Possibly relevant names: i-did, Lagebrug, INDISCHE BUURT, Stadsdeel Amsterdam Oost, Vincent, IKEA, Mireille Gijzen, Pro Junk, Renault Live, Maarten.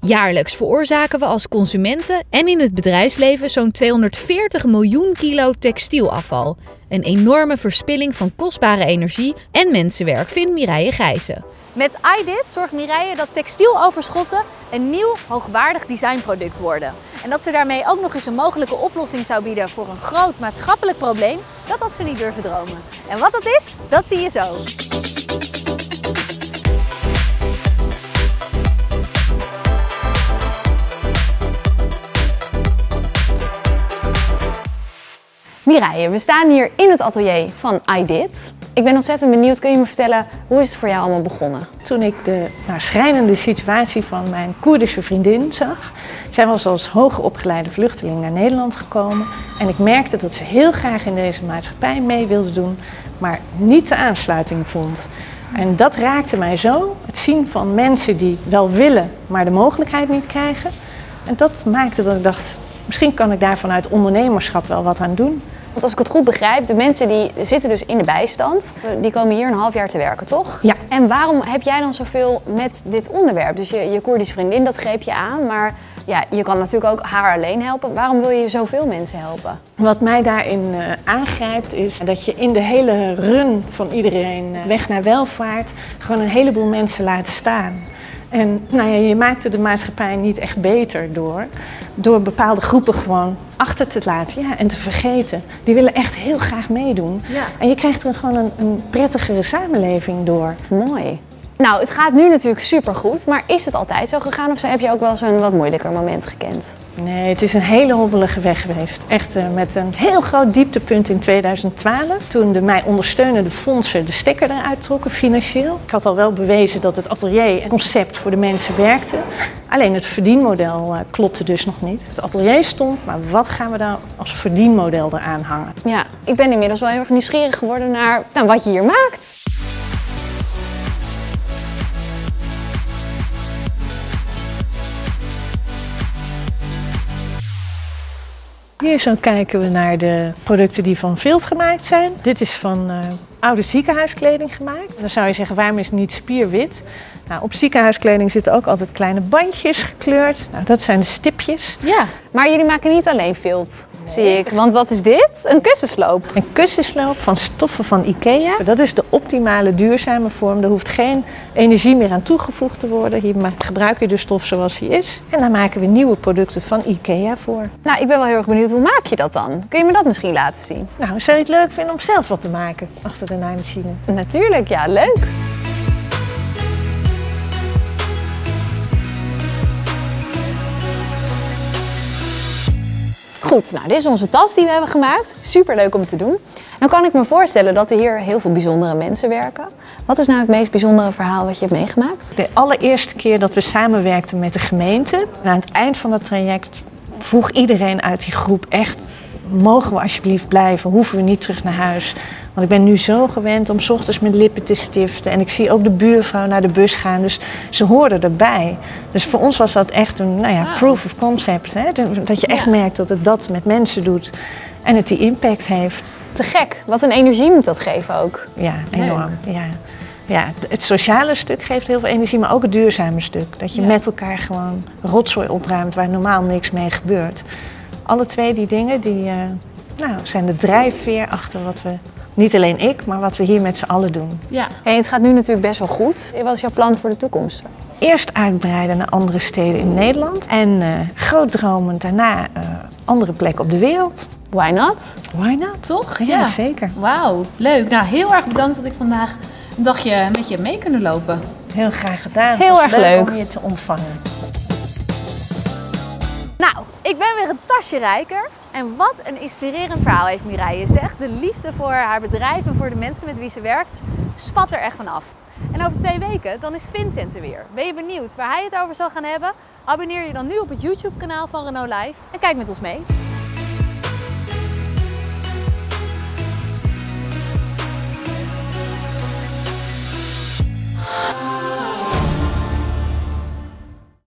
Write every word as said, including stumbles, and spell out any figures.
Jaarlijks veroorzaken we als consumenten en in het bedrijfsleven zo'n tweehonderdveertig miljoen kilo textielafval. Een enorme verspilling van kostbare energie en mensenwerk, vindt Mireille Gijzen. Met i-did zorgt Mireille dat textieloverschotten een nieuw hoogwaardig designproduct worden. En dat ze daarmee ook nog eens een mogelijke oplossing zou bieden voor een groot maatschappelijk probleem, dat had ze niet durven dromen. En wat dat is, dat zie je zo. Mireille, we staan hier in het atelier van i-did. Ik ben ontzettend benieuwd, kun je me vertellen, hoe is het voor jou allemaal begonnen? Toen ik de nou, schrijnende situatie van mijn Koerdische vriendin zag. Zij was als hoogopgeleide vluchteling naar Nederland gekomen. En ik merkte dat ze heel graag in deze maatschappij mee wilde doen, maar niet de aansluiting vond. En dat raakte mij zo, het zien van mensen die wel willen, maar de mogelijkheid niet krijgen. En dat maakte dat ik dacht, misschien kan ik daar vanuit ondernemerschap wel wat aan doen. Want als ik het goed begrijp, de mensen die zitten dus in de bijstand, die komen hier een half jaar te werken, toch? Ja. En waarom heb jij dan zoveel met dit onderwerp? Dus je, je Koerdische vriendin, dat greep je aan, maar ja, je kan natuurlijk ook haar alleen helpen. Waarom wil je zoveel mensen helpen? Wat mij daarin uh, aangrijpt is dat je in de hele run van iedereen uh, weg naar welvaart gewoon een heleboel mensen laat staan. En nou ja, je maakte de maatschappij niet echt beter door, door bepaalde groepen gewoon achter te laten ja, en te vergeten. Die willen echt heel graag meedoen. Ja. En je krijgt er gewoon een, een prettigere samenleving door. Mooi. Nou, het gaat nu natuurlijk supergoed, maar is het altijd zo gegaan of heb je ook wel zo'n wat moeilijker moment gekend? Nee, het is een hele hobbelige weg geweest. Echt uh, met een heel groot dieptepunt in tweeduizend twaalf, toen de mij ondersteunende fondsen de stekker eruit trokken financieel. Ik had al wel bewezen dat het atelier een concept voor de mensen werkte. Alleen het verdienmodel uh, klopte dus nog niet. Het atelier stond, maar wat gaan we dan als verdienmodel eraan hangen? Ja, ik ben inmiddels wel heel erg nieuwsgierig geworden naar nou, wat je hier maakt. Hier zo kijken we naar de producten die van vilt gemaakt zijn. Dit is van uh, oude ziekenhuiskleding gemaakt. Dan zou je zeggen, waarom is het niet spierwit? Nou, op ziekenhuiskleding zitten ook altijd kleine bandjes gekleurd. Nou, dat zijn de stipjes. Ja, maar jullie maken niet alleen vilt, nee, zie ik. Want wat is dit? Een kussensloop. Een kussensloop van stoffen van IKEA. Dat is de optimale duurzame vorm. Er hoeft geen energie meer aan toegevoegd te worden. Hier gebruik je de stof zoals die is. En daar maken we nieuwe producten van IKEA voor. Nou, ik ben wel heel erg benieuwd. Hoe maak je dat dan? Kun je me dat misschien laten zien? Nou, zou je het leuk vinden om zelf wat te maken achter de naaimachine? Natuurlijk, ja. Leuk. Goed, nou, dit is onze tas die we hebben gemaakt. Superleuk om te doen. Nou kan ik me voorstellen dat er hier heel veel bijzondere mensen werken. Wat is nou het meest bijzondere verhaal wat je hebt meegemaakt? De allereerste keer dat we samenwerkten met de gemeente. En aan het eind van dat traject vroeg iedereen uit die groep echt, mogen we alsjeblieft blijven, hoeven we niet terug naar huis. Want ik ben nu zo gewend om 's ochtends met lippen te stiften. En ik zie ook de buurvrouw naar de bus gaan, dus ze hoorden erbij. Dus voor ons was dat echt een nou ja, wow. proof of concept. Hè? Dat je echt ja. merkt dat het dat met mensen doet en het die impact heeft. Te gek, wat een energie moet dat geven ook. Ja, enorm. Ja. Ja, het sociale stuk geeft heel veel energie, maar ook het duurzame stuk. Dat je ja. met elkaar gewoon rotzooi opruimt waar normaal niks mee gebeurt. Alle twee die dingen die, uh, nou, zijn de drijfveer achter wat we, niet alleen ik, maar wat we hier met z'n allen doen. Ja. Hey, het gaat nu natuurlijk best wel goed. Wat is jouw plan voor de toekomst? Eerst uitbreiden naar andere steden in Nederland. En uh, groot dromend daarna uh, andere plekken op de wereld. Why not? Why not? Toch? Ja, ja. Zeker. Wauw, leuk. Nou, heel erg bedankt dat ik vandaag een dagje met je mee kunnen lopen. Heel graag gedaan. Heel erg leuk, leuk om je te ontvangen. Nou, ik ben weer een tasje rijker. En wat een inspirerend verhaal heeft Mireille gezegd. De liefde voor haar bedrijf en voor de mensen met wie ze werkt spat er echt van af. En over twee weken, dan is Vincent er weer. Ben je benieuwd waar hij het over zal gaan hebben? Abonneer je dan nu op het YouTube-kanaal van Renault Live en kijk met ons mee.